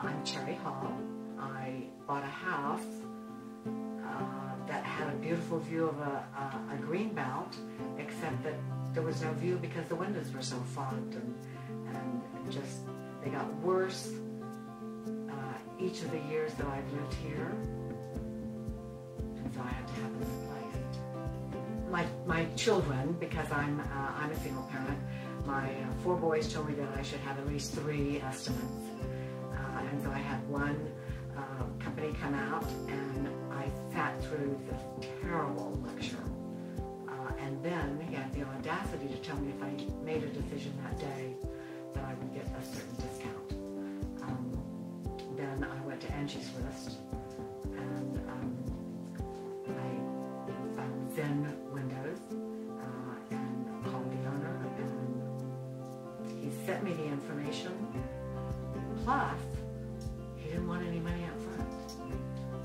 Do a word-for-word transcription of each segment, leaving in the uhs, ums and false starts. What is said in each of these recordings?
I'm Cherry Hall. I bought a house uh, that had a beautiful view of a, a, a greenbelt, except that there was no view because the windows were so fogged and, and just they got worse uh, each of the years that I've lived here. And so I had to have this place. My, my children, because I'm, uh, I'm a single parent, my uh, four boys told me that I should have at least three estimates. Uh, and so I had one uh, company come out, and I sat through this terrible lecture. Uh, and then he had the audacity to tell me if I made a decision that day that I would get a certain discount. Um, then I went to Angie's List, and um, I found Zen Windows, uh, and called the owner, and he sent me the information. Plus, he didn't want any money up front.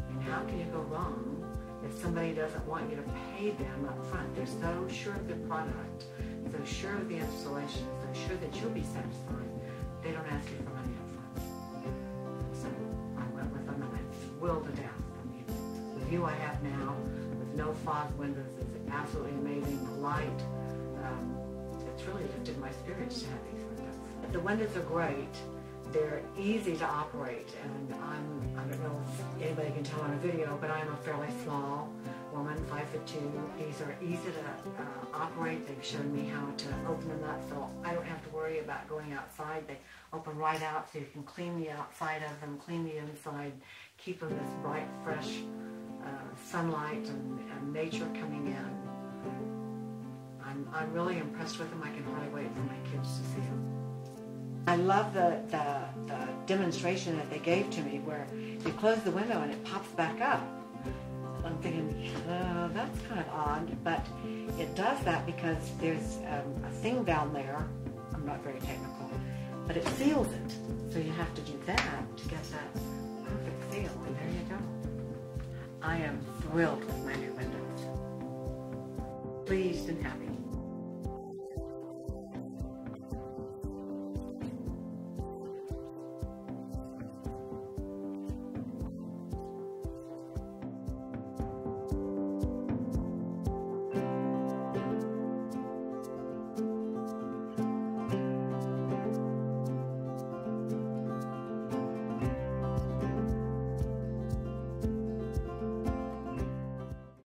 And how can you go wrong if somebody doesn't want you to pay them up front? They're so sure of the product, so sure of the installation, so sure that you'll be satisfied, they don't ask you for money up front. So I went with them, and I willed it out. I mean, the view I have now with no fog windows is absolutely amazing. The light, um, it's really lifted my spirits to have these windows. The windows are great. They're easy to operate, and I'm, I don't know if anybody can tell on a video, but I'm a fairly small woman, five foot two. These are easy to uh, operate. They've shown me how to open them up, so I don't have to worry about going outside. They open right out, so you can clean the outside of them, clean the inside, keep them this bright, fresh uh, sunlight and, and nature coming in. I'm, I'm really impressed with them. I can hardly wait for my kids to see them. I love the, the, the demonstration that they gave to me where you close the window and it pops back up. I'm thinking, oh, that's kind of odd, but it does that because there's um, a thing down there. I'm not very technical, but it seals it. So you have to do that to get that perfect seal, and there you go. I am thrilled with my new windows. Pleased and happy.